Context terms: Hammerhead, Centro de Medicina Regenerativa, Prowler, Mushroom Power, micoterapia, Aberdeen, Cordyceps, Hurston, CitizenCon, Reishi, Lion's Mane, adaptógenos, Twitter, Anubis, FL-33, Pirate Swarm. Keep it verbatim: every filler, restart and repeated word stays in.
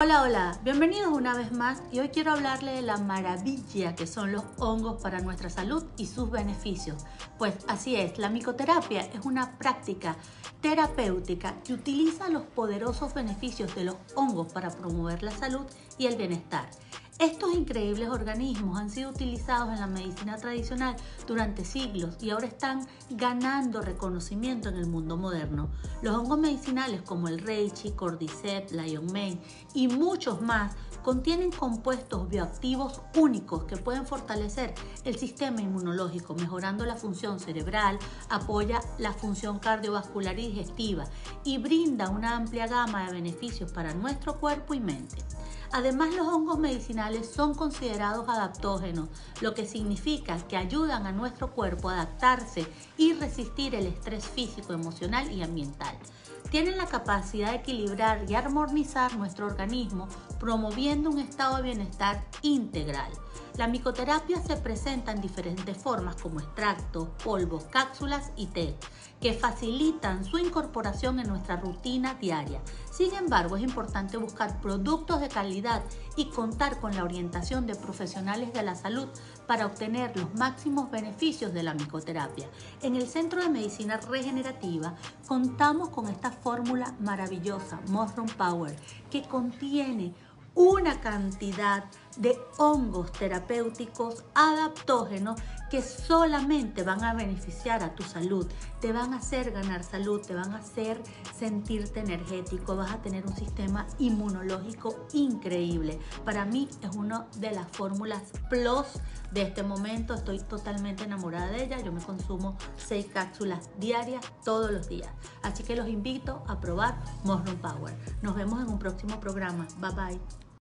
Hola, hola, bienvenidos una vez más y hoy quiero hablarle de la maravilla que son los hongos para nuestra salud y sus beneficios. Pues así es, la micoterapia es una práctica terapéutica que utiliza los poderosos beneficios de los hongos para promover la salud y el bienestar. Estos increíbles organismos han sido utilizados en la medicina tradicional durante siglos y ahora están ganando reconocimiento en el mundo moderno. Los hongos medicinales como el Reishi, Cordyceps, Lion's Mane y muchos más contienen compuestos bioactivos únicos que pueden fortalecer el sistema inmunológico, mejorando la función cerebral, apoya la función cardiovascular y digestiva y brinda una amplia gama de beneficios para nuestro cuerpo y mente. Además, los hongos medicinales son considerados adaptógenos, lo que significa que ayudan a nuestro cuerpo a adaptarse y resistir el estrés físico, emocional y ambiental. Tienen la capacidad de equilibrar y armonizar nuestro organismo, promoviendo un estado de bienestar integral. La micoterapia se presenta en diferentes formas como extractos, polvos, cápsulas y té, que facilitan su incorporación en nuestra rutina diaria. Sin embargo, es importante buscar productos de calidad y contar con la orientación de profesionales de la salud para obtener los máximos beneficios de la micoterapia. En el Centro de Medicina Regenerativa contamos con esta fórmula maravillosa, Mushroom Power, que contiene una cantidad de hongos terapéuticos adaptógenos que solamente van a beneficiar a tu salud, te van a hacer ganar salud, te van a hacer sentirte energético, vas a tener un sistema inmunológico increíble. Para mí es una de las fórmulas plus de este momento, estoy totalmente enamorada de ella, yo me consumo seis cápsulas diarias todos los días, así que los invito a probar Mushroom Power. Nos vemos en un próximo programa, bye bye.